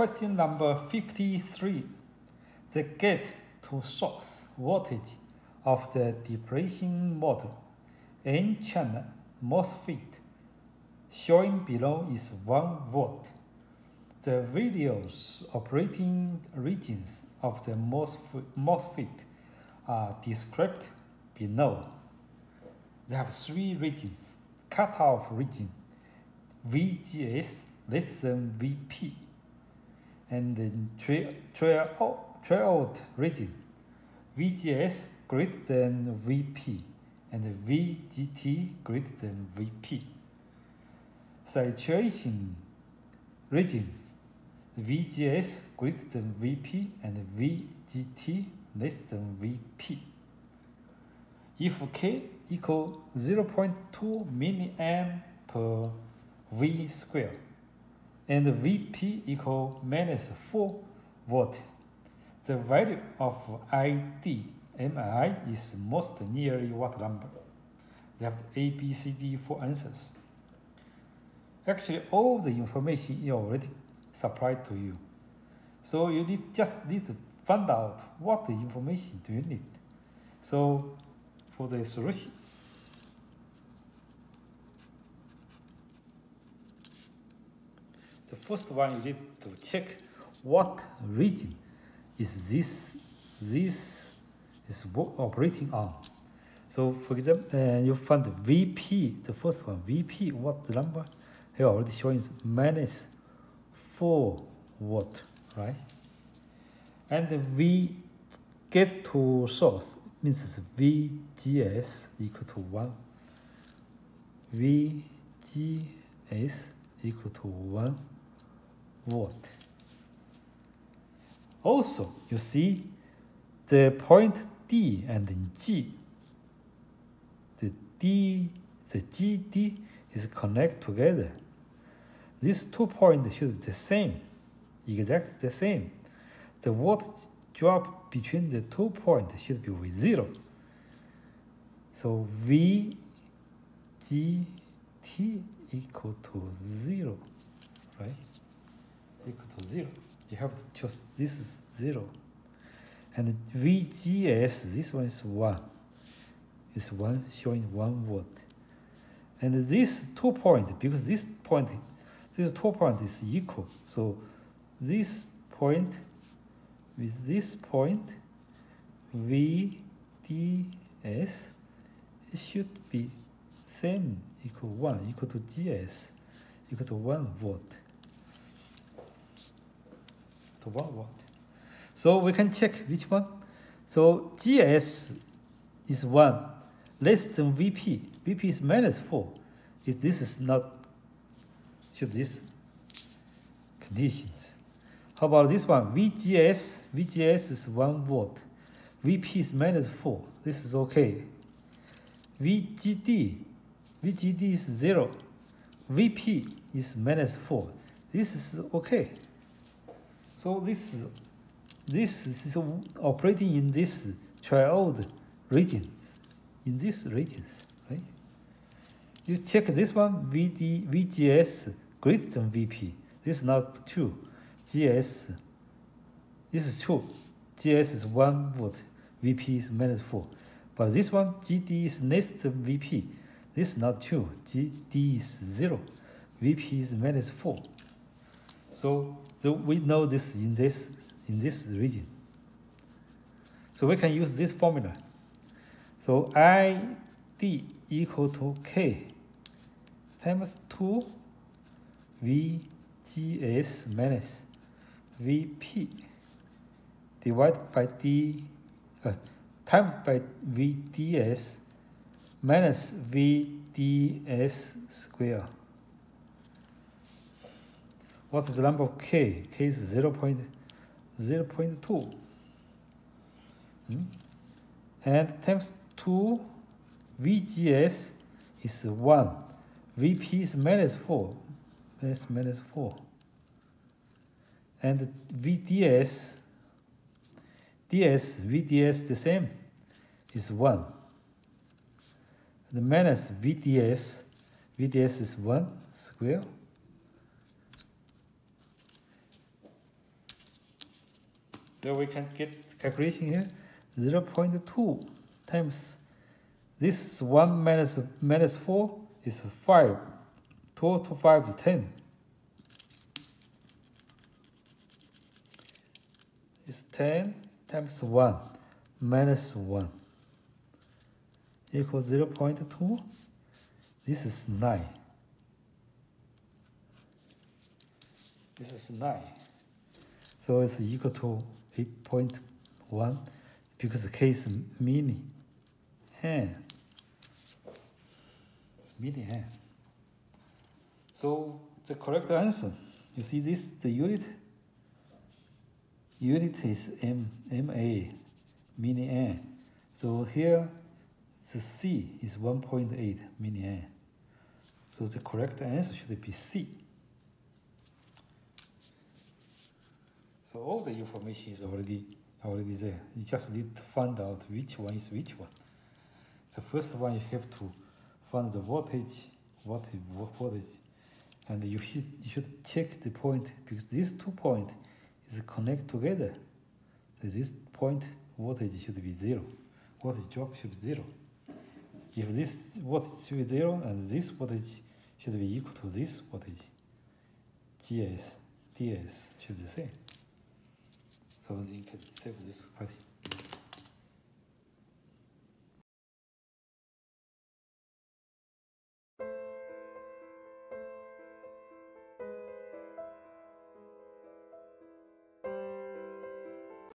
question number 53. The gate to source voltage of the depletion model N-Channel MOSFET showing below is 1 volt. The various operating regions of the MOSFET are described below. They have 3 regions: cutoff region, VGS less than VP, and the triode region, VGS greater than VP, and VGT greater than VP. Saturation regions, VGS greater than VP and VGT less than VP. If K equals 0.2 mA per V square and VP equals -4 volt, the value of ID mA is most nearly what number? They have the A, B, C, D for answers. Actually, all the information is already supplied to you, so you just need to find out what the information do you need. So for the solution, the first one, you need to check what region is this is operating on. So for example, you find the VP, the first one, VP, what the number? Here already showing -4 volt, right? And V gate to source means it's VGS equal to 1. VGS equal to 1 volt. Also, you see the point D and G. The GD is connected together. These 2 points should be the same, exactly the same. The volt drop between the 2 points should be with 0. So VGT equal to 0, right? Equal to 0. You have to choose, this is 0. And VGS, this one is 1. It's 1, showing 1 volt. And this 2 point, because this 2 point is equal, so this point with this point, VDS, it should be same, equal 1, equal to GS, equal to 1 volt. To 1 volt. So we can check which one. So GS is 1, less than VP. VP is -4. If this is not should these conditions. How about this one? VGS. VGS is 1 volt. VP is -4. This is okay. VGD. VGD is 0. VP is -4. This is okay. So this is operating in this triode regions. In these regions, right? You check this one, VGS greater than VP. This is not true. GS, this is true. GS is 1 volt. VP is -4. But this one, GD is less than VP. This is not true. GD is 0. VP is -4. So we know this in this region. So we can use this formula. So ID equal to K times 2 VGS minus VP divided by times by VDS minus VDS square. What is the number of K? K is 0.2. And times 2 VGS is 1. VP is -4. That's -4. And VDS, VDS the same, is 1. The minus VDS, VDS is 1 square. So we can get calculation here, 0.2 times this 1 minus 4 is 5, 2 to 5 is 10. It's 10 times 1 minus 1 equals 0.2. This is 9. This is 9. So it's equal to 8.1 because the case is mini hand. It's mini hand. So the correct answer, you see this, the unit? Unit is mA, mini hand. So here, the C is 1.8 mini hand. So the correct answer should be C. So all the information is already there. You just need to find out which one is which one. The first one you have to find the voltage, and you should check the point because these 2 points is connect together. So this point voltage should be 0. Voltage drop should be 0. If this voltage should be 0 and this voltage should be equal to this voltage, GS, DS should be the same. So you can save this question.